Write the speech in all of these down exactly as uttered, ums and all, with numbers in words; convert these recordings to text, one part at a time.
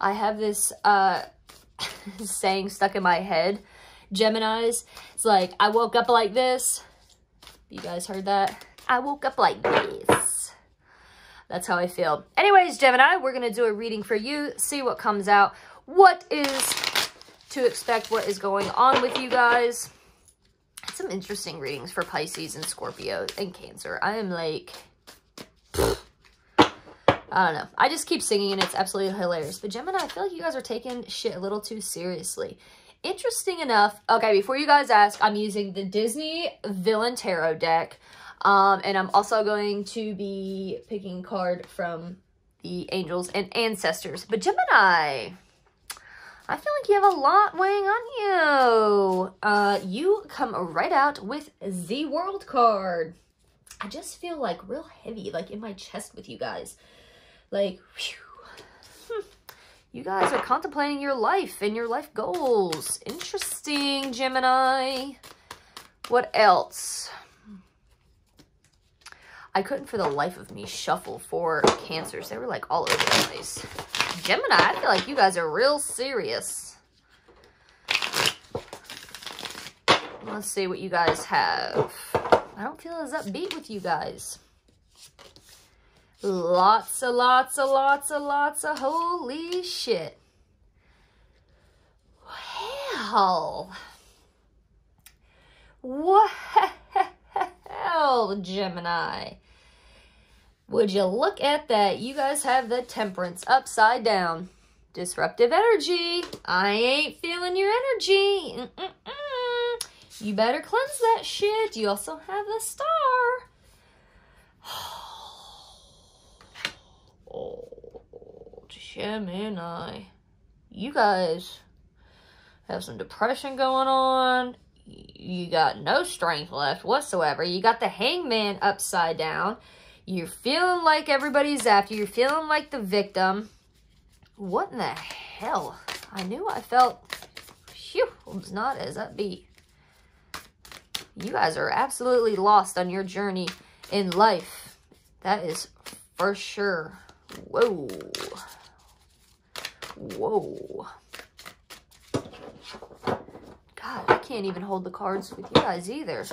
I have this uh, saying stuck in my head, Geminis. It's like, I woke up like this. You guys heard that? I woke up like this. That's how I feel. Anyways, Gemini, we're going to do a reading for you. See what comes out. What is to expect? What is going on with you guys? Some interesting readings for Pisces and Scorpio and Cancer. I am like... I don't know. I just keep singing and it's absolutely hilarious. But Gemini, I feel like you guys are taking shit a little too seriously. Interesting enough. Okay, before you guys ask, I'm using the Disney Villain Tarot deck. Um, and I'm also going to be picking a card from the Angels and Ancestors. But Gemini, I feel like you have a lot weighing on you. Uh, you come right out with Z World card. I just feel like real heavy, like in my chest with you guys. Like, whew. You guys are contemplating your life and your life goals. Interesting, Gemini. What else? I couldn't for the life of me shuffle for Cancers. They were like all over the place. Gemini, I feel like you guys are real serious. Let's see what you guys have. I don't feel as upbeat with you guys. Lots of, lots of, lots of, lots of holy shit. Wow. Wow, Gemini. Would you look at that? You guys have the Temperance upside down. Disruptive energy. I ain't feeling your energy. Mm-mm-mm. You better cleanse that shit. You also have the Star. Oh, Gemini. You guys have some depression going on. You got no strength left whatsoever. You got the Hangman upside down. You're feeling like everybody's after you. You're feeling like the victim. What in the hell? I knew I felt... Phew, it was not as upbeat. You guys are absolutely lost on your journey in life. That is for sure. Whoa. Whoa. God, I can't even hold the cards with you guys either.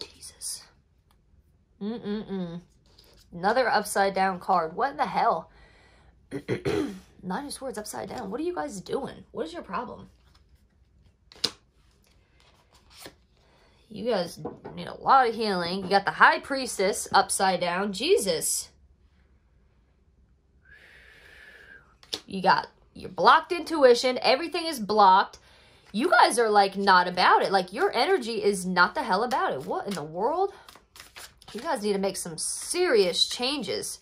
Jesus. Mm-mm-mm. Another upside down card. What in the hell? Nine of Swords upside down. What are you guys doing? What is your problem? You guys need a lot of healing. You got the High Priestess upside down. Jesus. You got your blocked intuition. Everything is blocked. You guys are like not about it. Like your energy is not the hell about it. What in the world? You guys need to make some serious changes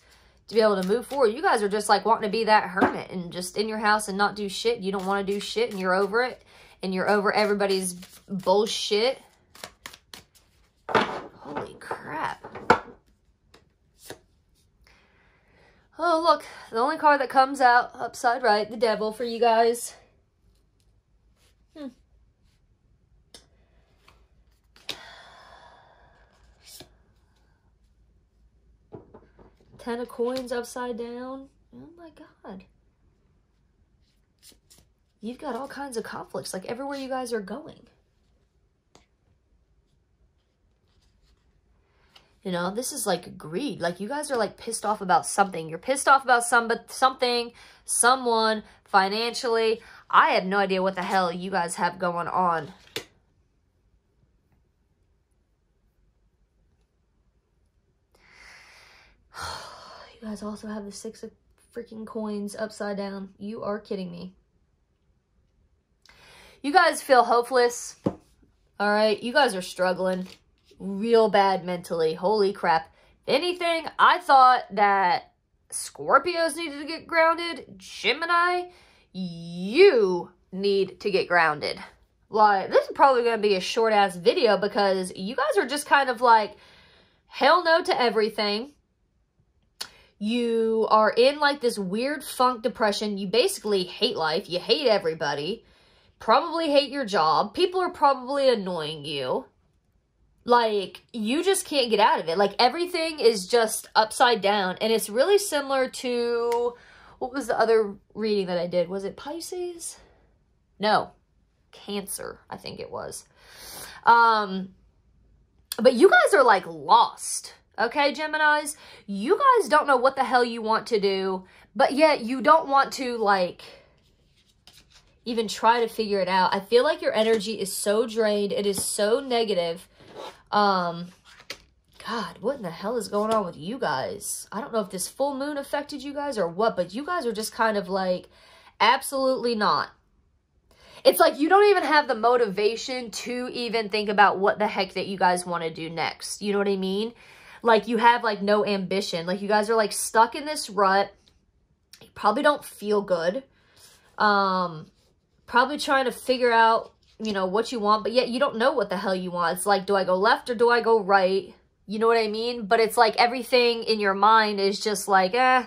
to be able to move forward. You guys are just like wanting to be that hermit and just in your house and not do shit. You don't want to do shit and you're over it. And you're over everybody's bullshit. Holy crap. Oh, look. The only card that comes out upside right, the Devil for you guys. Hmm. Ten of Coins upside down. Oh, my God. You've got all kinds of conflicts, like everywhere you guys are going. You know, this is like greed. Like you guys are like pissed off about something. You're pissed off about some, something, someone, financially. I have no idea what the hell you guys have going on. You guys also have the Six of freaking Coins upside down. You are kidding me. You guys feel hopeless. All right. You guys are struggling real bad mentally. Holy crap. If anything, I thought that Scorpios needed to get grounded. Gemini, you need to get grounded. Like, this is probably going to be a short-ass video because you guys are just kind of like, hell no to everything. You are in like this weird funk depression. You basically hate life. You hate everybody. Probably hate your job. People are probably annoying you. Like, you just can't get out of it. Like, everything is just upside down. And it's really similar to What was the other reading that I did? Was it Pisces? No, Cancer, I think it was. Um, but you guys are like lost, okay, Geminis? You guys don't know what the hell you want to do, but yet you don't want to like even try to figure it out. I feel like your energy is so drained. It is so negative. Um, God, what in the hell is going on with you guys? I don't know if this full moon affected you guys or what, but you guys are just kind of like, absolutely not. It's like you don't even have the motivation to even think about what the heck that you guys want to do next. You know what I mean? Like you have like no ambition. Like you guys are like stuck in this rut. You probably don't feel good. Um, probably trying to figure out, you know, what you want, but yet you don't know what the hell you want. It's like, do I go left or do I go right? You know what I mean? But it's like everything in your mind is just like, eh,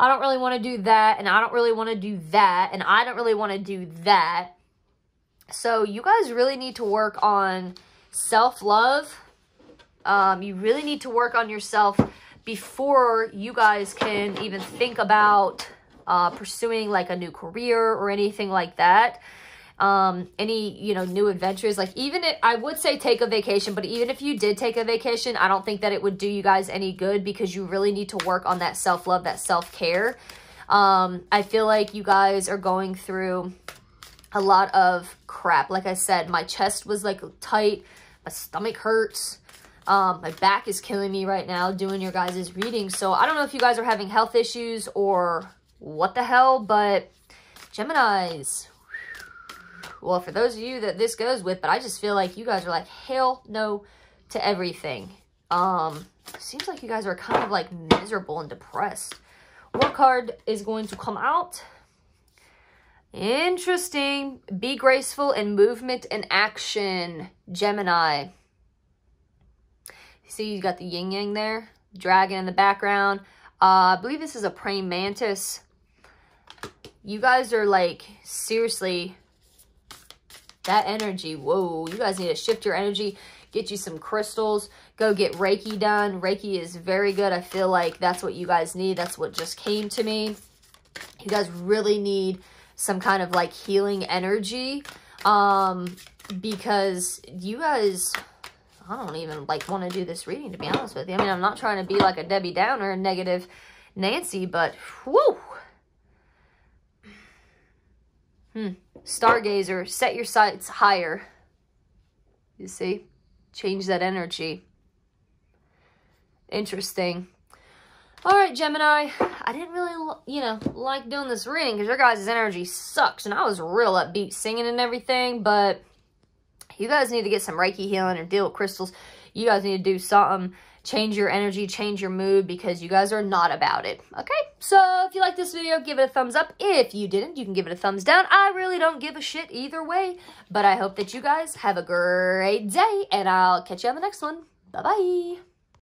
I don't really want to do that, and I don't really want to do that, and I don't really want to do that. So you guys really need to work on self-love. Um, you really need to work on yourself before you guys can even think about uh, pursuing like a new career or anything like that. Um, any, you know, new adventures, like even if, I would say take a vacation, but even if you did take a vacation, I don't think that it would do you guys any good because you really need to work on that self-love, that self-care. Um, I feel like you guys are going through a lot of crap. Like I said, my chest was like tight, my stomach hurts. Um, my back is killing me right now doing your guys' reading. So I don't know if you guys are having health issues or what the hell, but Geminis, well, for those of you that this goes with, but I just feel like you guys are like, hell no to everything. Um, seems like you guys are kind of like miserable and depressed. What card is going to come out? Interesting. Be graceful in movement and action, Gemini. See, you got the yin yang there, dragon in the background. Uh, I believe this is a praying mantis. You guys are like, seriously, that energy, whoa, you guys need to shift your energy, get you some crystals, go get Reiki done. Reiki is very good. I feel like that's what you guys need. That's what just came to me. You guys really need some kind of like healing energy um, because you guys, I don't even like want to do this reading, to be honest with you. I mean, I'm not trying to be like a Debbie Downer, negative Nancy, but whoo. Hmm. Stargazer, set your sights higher. You see? Change that energy. Interesting. All right, Gemini. I didn't really, you know, like doing this reading because your guys' energy sucks. And I was real upbeat singing and everything. But you guys need to get some Reiki healing or deal with crystals. You guys need to do something. Change your energy, change your mood, because you guys are not about it, okay? So if you like this video, give it a thumbs up. If you didn't, you can give it a thumbs down. I really don't give a shit either way, but I hope that you guys have a great day, and I'll catch you on the next one. Bye-bye.